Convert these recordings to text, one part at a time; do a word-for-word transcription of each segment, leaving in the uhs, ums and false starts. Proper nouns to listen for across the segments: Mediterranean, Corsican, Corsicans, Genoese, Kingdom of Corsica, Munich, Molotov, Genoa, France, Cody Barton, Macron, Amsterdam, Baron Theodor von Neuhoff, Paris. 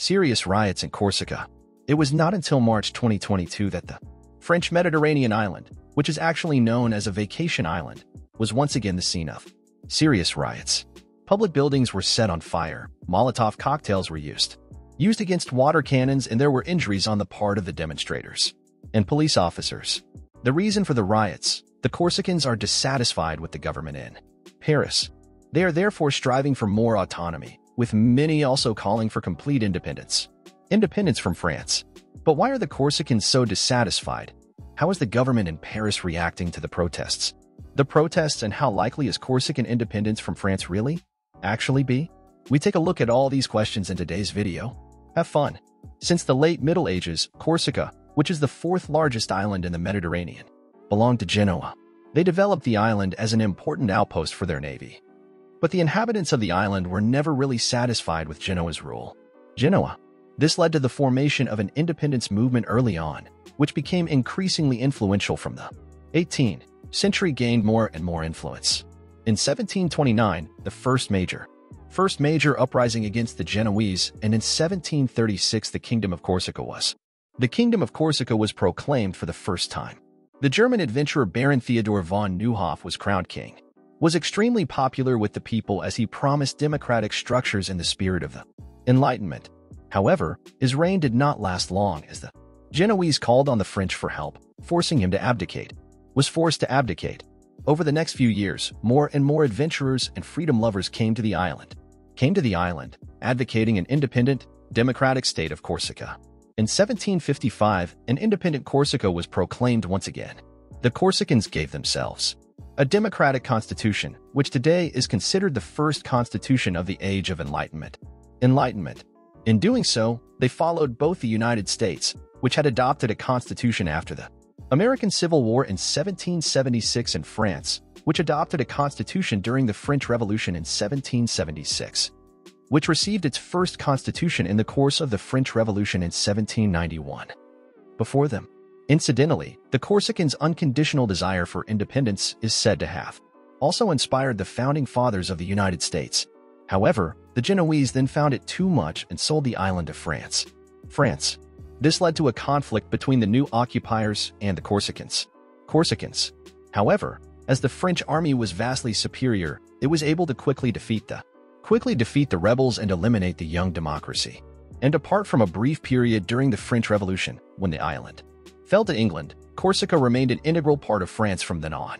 serious riots in Corsica. It was not until March twenty twenty-two that the French Mediterranean island, which is actually known as a vacation island, was once again the scene of serious riots. Public buildings were set on fire, Molotov cocktails were used, used against water cannons, and there were injuries on the part of the demonstrators and police officers. The reason for the riots: the Corsicans are dissatisfied with the government in Paris. They are therefore striving for more autonomy, with many also calling for complete independence. Independence from France. But why are the Corsicans so dissatisfied? How is the government in Paris reacting to the protests? The protests, and how likely is Corsican independence from France really, actually be? We take a look at all these questions in today's video. Have fun. Since the late Middle Ages, Corsica, which is the fourth largest island in the Mediterranean, belonged to Genoa. They developed the island as an important outpost for their navy. But the inhabitants of the island were never really satisfied with Genoa's rule. Genoa. This led to the formation of an independence movement early on, which became increasingly influential from the eighteenth century, gained more and more influence. In seventeen twenty-nine, the first major first major uprising against the Genoese, and in seventeen thirty-six the Kingdom of Corsica was the Kingdom of Corsica was proclaimed for the first time. The German adventurer Baron Theodor von Neuhoff was crowned king, was extremely popular with the people as he promised democratic structures in the spirit of the Enlightenment. However, his reign did not last long, as the Genoese called on the French for help, forcing him to abdicate, was forced to abdicate. Over the next few years, more and more adventurers and freedom lovers came to the island, came to the island, advocating an independent, democratic state of Corsica. In seventeen fifty-five, an independent Corsica was proclaimed once again. The Corsicans gave themselves a democratic constitution, which today is considered the first constitution of the Age of Enlightenment. Enlightenment. In doing so, they followed both the United States, which had adopted a constitution after the American Civil War in seventeen seventy-six, and France, which adopted a constitution during the French Revolution in seventeen seventy-six, which received its first constitution in the course of the French Revolution in seventeen ninety-one. Before them, incidentally, the Corsicans' unconditional desire for independence is said to have also inspired the founding fathers of the United States. However, the Genoese then found it too much and sold the island to France. France. This led to a conflict between the new occupiers and the Corsicans. Corsicans. However, as the French army was vastly superior, it was able to quickly defeat the quickly defeat the rebels and eliminate the young democracy. And apart from a brief period during the French Revolution, when the island fell to England, Corsica remained an integral part of France from then on.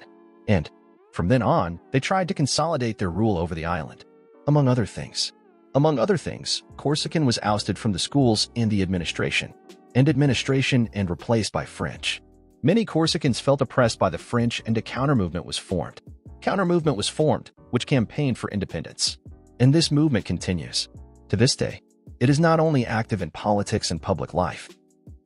And from then on, they tried to consolidate their rule over the island. Among other things. Among other things, Corsican was ousted from the schools and the administration, and administration and replaced by French. Many Corsicans felt oppressed by the French, and a counter-movement was formed. Counter-movement was formed, which campaigned for independence. And this movement continues. To this day, it is not only active in politics and public life,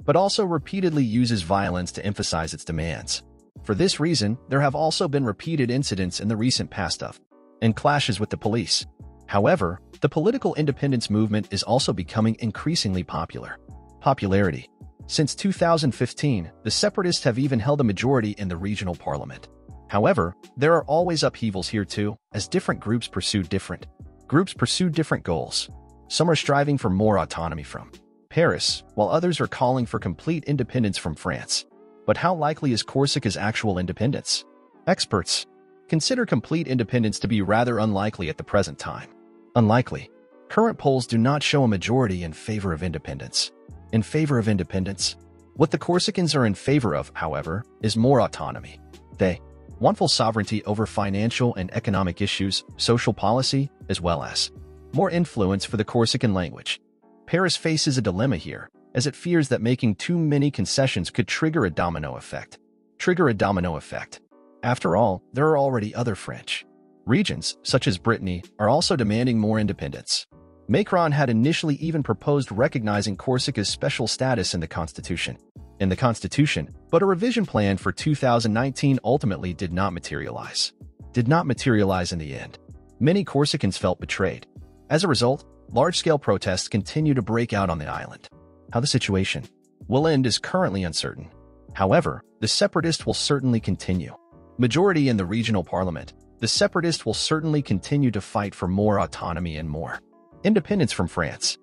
but also repeatedly uses violence to emphasize its demands. For this reason, there have also been repeated incidents in the recent past of and clashes with the police. However, the political independence movement is also becoming increasingly popular. Popularity. Since two thousand fifteen, the separatists have even held a majority in the regional parliament. However, there are always upheavals here too, as different groups pursue different groups pursue different goals. Some are striving for more autonomy from Paris, while others are calling for complete independence from France. But how likely is Corsica's actual independence? Experts consider complete independence to be rather unlikely at the present time. Unlikely. Current polls do not show a majority in favor of independence. In favor of independence? What the Corsicans are in favor of, however, is more autonomy. They want full sovereignty over financial and economic issues, social policy, as well as more influence for the Corsican language. Paris faces a dilemma here, as it fears that making too many concessions could trigger a domino effect. Trigger a domino effect. After all, there are already other French regions, such as Brittany, are also demanding more independence. Macron had initially even proposed recognizing Corsica's special status in the Constitution. In the Constitution, but a revision plan for two thousand nineteen ultimately did not materialize. Did not materialize in the end. Many Corsicans felt betrayed. As a result, large-scale protests continue to break out on the island. How the situation will end is currently uncertain. However, the separatists will certainly continue. Majority in the regional parliament, the separatists will certainly continue to fight for more autonomy and more independence from France.